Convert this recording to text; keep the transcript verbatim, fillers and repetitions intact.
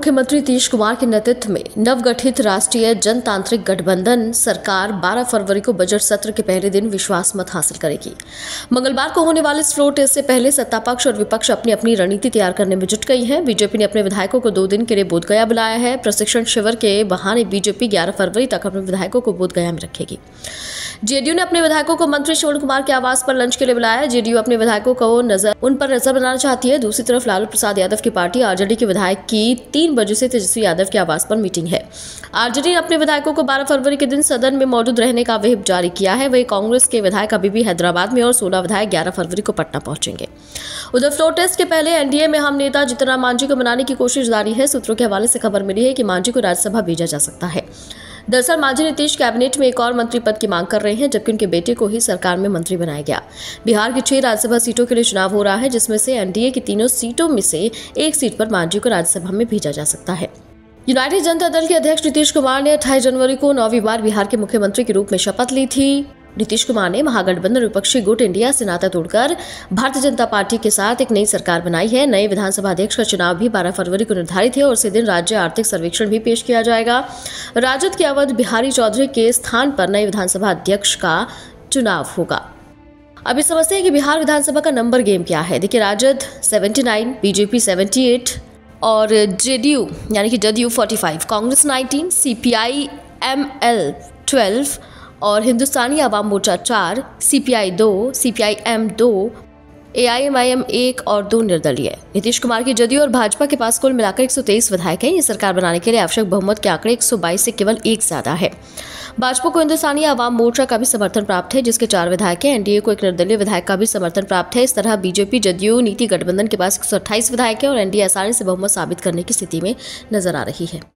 मुख्यमंत्री नीतीश कुमार के नेतृत्व में नवगठित राष्ट्रीय जनतांत्रिक गठबंधन सरकार बारह फरवरी को बजट सत्र के पहले दिन विश्वास मत हासिल करेगी। मंगलवार को होने वाले फ्लोर टेस्ट से पहले सत्तापक्ष और विपक्ष अपनी अपनी रणनीति तैयार करने में जुट गई है। बीजेपी ने अपने विधायकों को दो दिन के लिए बोधगया बुलाया है। प्रशिक्षण शिविर के बहाने बीजेपी ग्यारह फरवरी तक अपने विधायकों को बोधगया में रखेगी। जेडीयू ने अपने विधायकों को मंत्री श्रवण कुमार के आवास पर लंच के लिए बुलाया है। जेडीयू अपने विधायकों को नजर उन पर नजर बनाना चाहती है। दूसरी तरफ लालू प्रसाद यादव की पार्टी आरजेडी के विधायक की तीन बजे से तेजस्वी यादव के आवास पर मीटिंग है। आरजेडी ने अपने विधायकों को बारह फरवरी के दिन सदन में मौजूद रहने का व्हिप जारी किया है। वहीं कांग्रेस के विधायक अभी भी हैदराबाद में और सोलह विधायक ग्यारह फरवरी को पटना पहुंचेंगे। उधर फ्लोर टेस्ट के पहले एनडीए में हम नेता जीतन राम मांझी को मनाने की कोशिश जारी है। सूत्रों के हवाले से खबर मिली है कि मांझी को राज्यसभा भेजा जा सकता है। दरअसल मांझी नीतीश कैबिनेट में एक और मंत्री पद की मांग कर रहे हैं, जबकि उनके बेटे को ही सरकार में मंत्री बनाया गया। बिहार की छह राज्यसभा सीटों के लिए चुनाव हो रहा है, जिसमें से एनडीए की तीनों सीटों में से एक सीट पर मांझी को राज्यसभा में भेजा जा सकता है। यूनाइटेड जनता दल के अध्यक्ष नीतीश कुमार ने अट्ठाईस जनवरी को नौवीं बार बिहार के मुख्यमंत्री के रूप में शपथ ली थी। नीतीश कुमार ने महागठबंधन विपक्षी गुट इंडिया से नाता तोड़कर भारतीय जनता पार्टी के साथ एक नई सरकार बनाई है। नए विधानसभा अध्यक्ष का चुनाव भी बारह फरवरी को निर्धारित है और उसी दिन राज्य आर्थिक सर्वेक्षण भी पेश किया जाएगा। राजद के अवध बिहारी चौधरी के स्थान पर नए विधानसभा अध्यक्ष का चुनाव होगा। अब ये समझते हैं कि बिहार विधानसभा का नंबर गेम क्या है। देखिए, राजद उन्यासी, बीजेपी अठहत्तर और जेडीयू यानी कि जदयू पैंतालीस, कांग्रेस उन्नीस, सीपीआई एम एल बारह और हिंदुस्तानी अवाम मोर्चा चार, सीपीआई दो, सीपीआई एम दो, एआईएमआईएम एक और दो निर्दलीय। नीतीश कुमार की जदयू और भाजपा के पास कुल मिलाकर एक सौ तेईस विधायक हैं। ये सरकार बनाने के लिए आवश्यक बहुमत के आंकड़े एक सौ बाईस से केवल एक ज्यादा है। भाजपा को हिंदुस्तानी अवाम मोर्चा का भी समर्थन प्राप्त है, जिसके चार विधायक हैं। एनडीए को एक निर्दलीय विधायक का भी समर्थन प्राप्त है। इस तरह बीजेपी जदयू नीति गठबंधन के पास एक सौ अट्ठाईस विधायक है और एनडीए आसानी से बहुमत साबित करने की स्थिति में नजर आ रही है।